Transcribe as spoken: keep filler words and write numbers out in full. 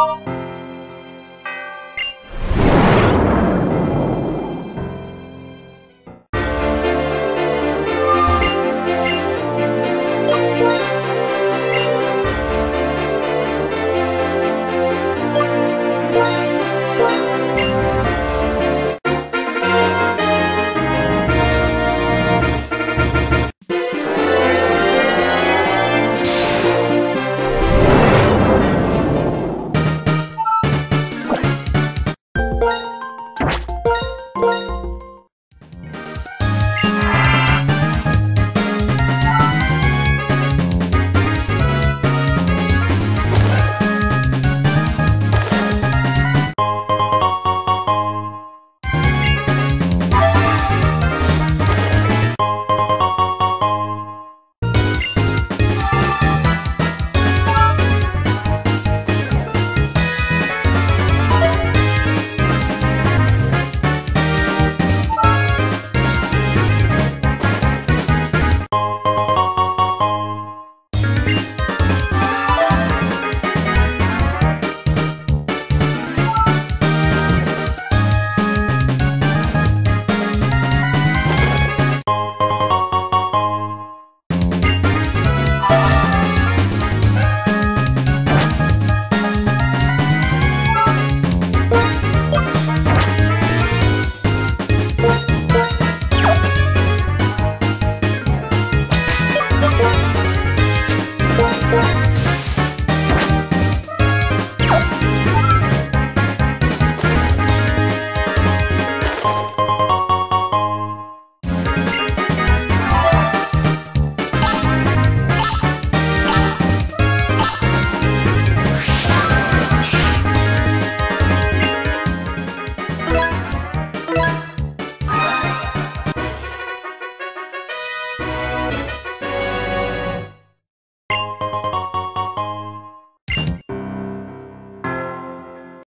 What?